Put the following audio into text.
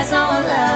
eyes on love.